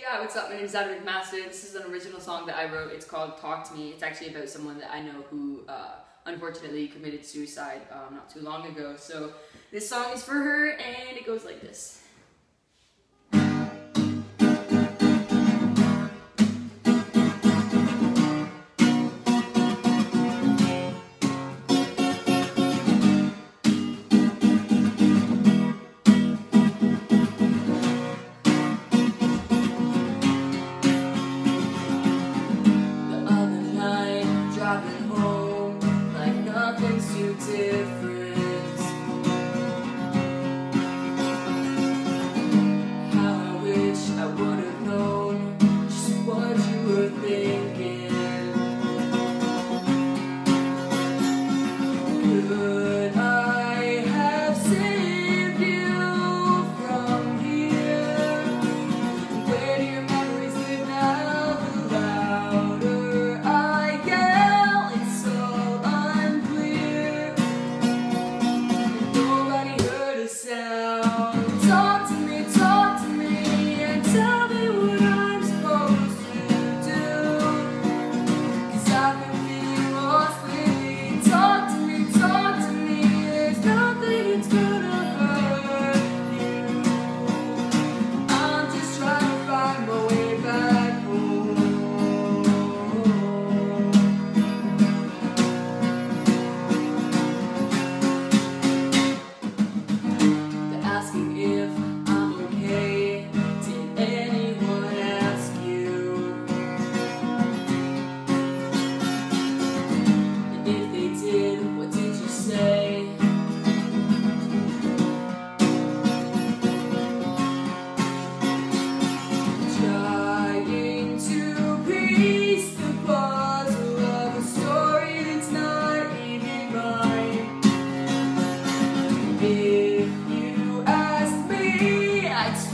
Hey guys, what's up? My name is Adam McMaster. This is an original song that I wrote. It's called Talk to Me. It's actually about someone that I know who unfortunately committed suicide not too long ago. So this song is for her and it goes like this. Driving home like nothing's too different. How I wish I would have known just what you were thinking. Could I have saved you from here? Where do your memories live now? The louder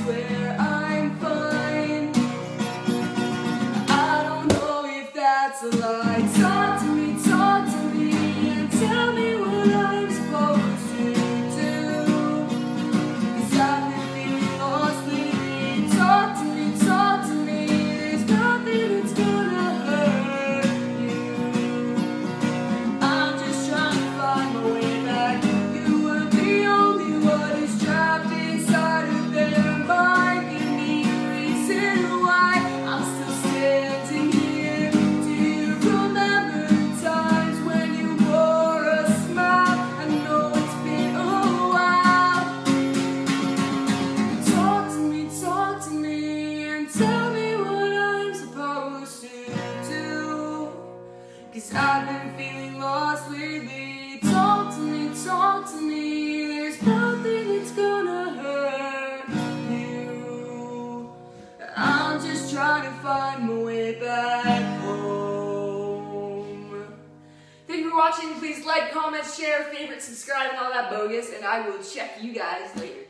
where I'm fine. I don't know if that's a lie. Talk to me, and tell me what I'm supposed to do. 'Cause I've been feeling lost lately. Talk to me, there's nothing that's gonna hurt you. I'm just trying to find my way back. You were the only one who's trapped inside of there. I've been feeling lost lately. Talk to me, there's nothing that's gonna hurt you. I'm just trying to find my way back home. Thank you for watching. Please like, comment, share, favorite, subscribe, and all that bogus, and I will check you guys later.